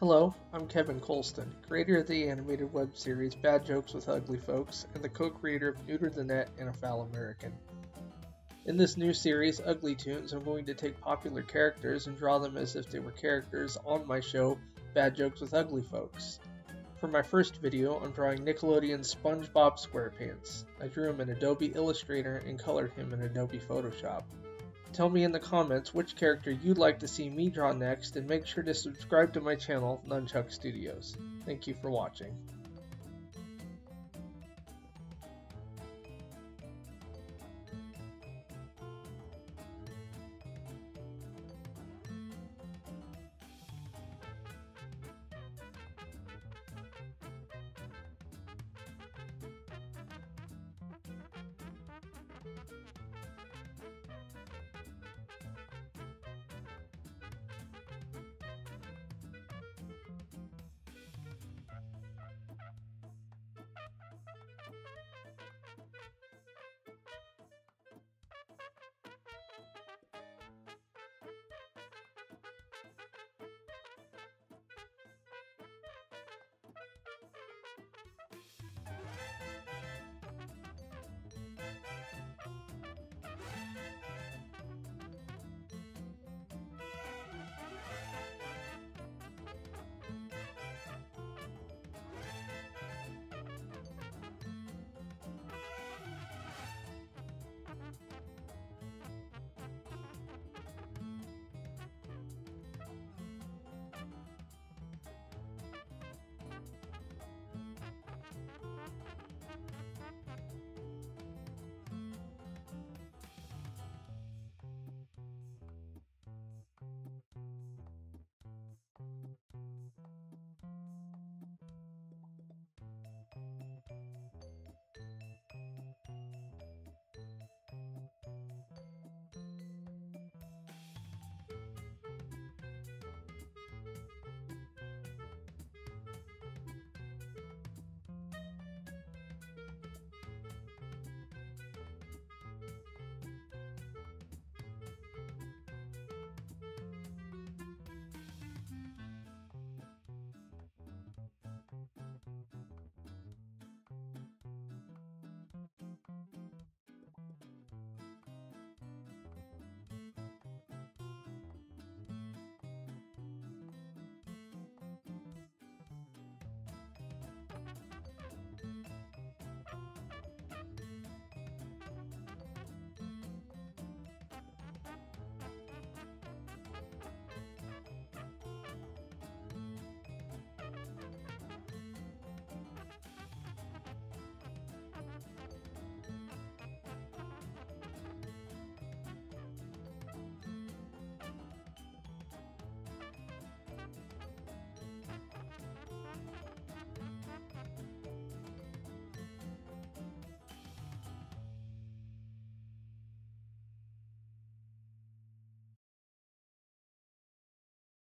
Hello, I'm Kevin Coulston, creator of the animated web series Bad Jokes with Ugly Folks and the co-creator of Neuter the Net and A Fowl American. In this new series, Ugly Toons, I'm going to take popular characters and draw them as if they were characters on my show, Bad Jokes with Ugly Folks. For my first video, I'm drawing Nickelodeon's SpongeBob SquarePants. I drew him in Adobe Illustrator and colored him in Adobe Photoshop. Tell me in the comments which character you'd like to see me draw next, and make sure to subscribe to my channel, Nunchuck Studios. Thank you for watching.